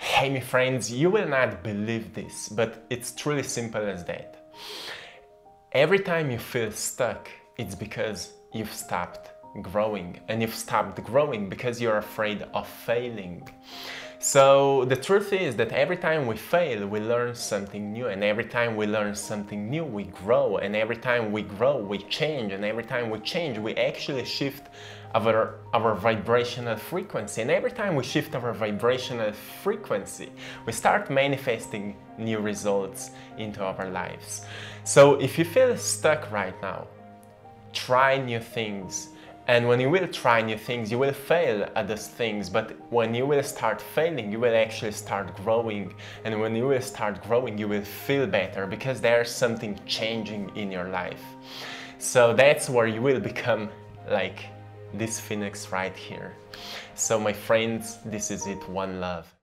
Hey, my friends, you will not believe this, but it's truly simple as that. Every time you feel stuck, it's because you've stopped growing, and you've stopped growing because you're afraid of failing. So the truth is that every time we fail, we learn something new, and every time we learn something new, we grow, and every time we grow, we change, and every time we change, we actually shift our vibrational frequency, and every time we shift our vibrational frequency, we start manifesting new results into our lives. So if you feel stuck right now, try new things. And when you will try new things, you will fail at those things, but when you will start failing, you will actually start growing. And when you will start growing, you will feel better because there's something changing in your life. So that's where you will become like this phoenix right here. So my friends, this is it. One love.